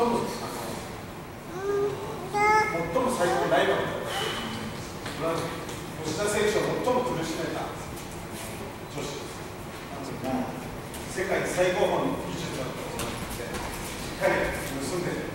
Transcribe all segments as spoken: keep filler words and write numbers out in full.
最も最高のライバル吉田選手を最も苦しめた女子世界最高峰の技術だと思ってしっかり結んでください。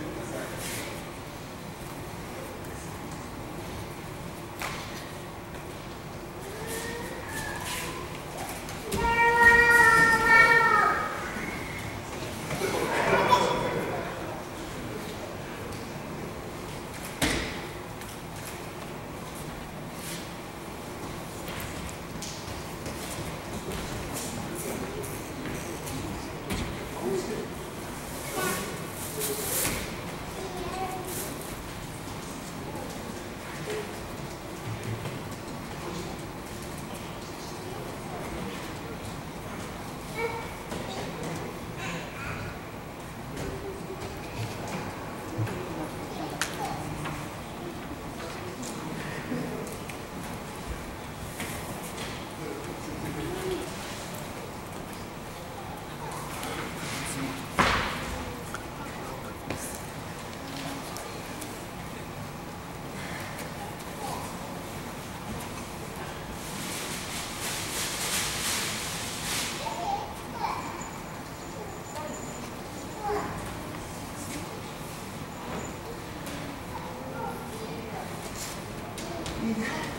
Yeah.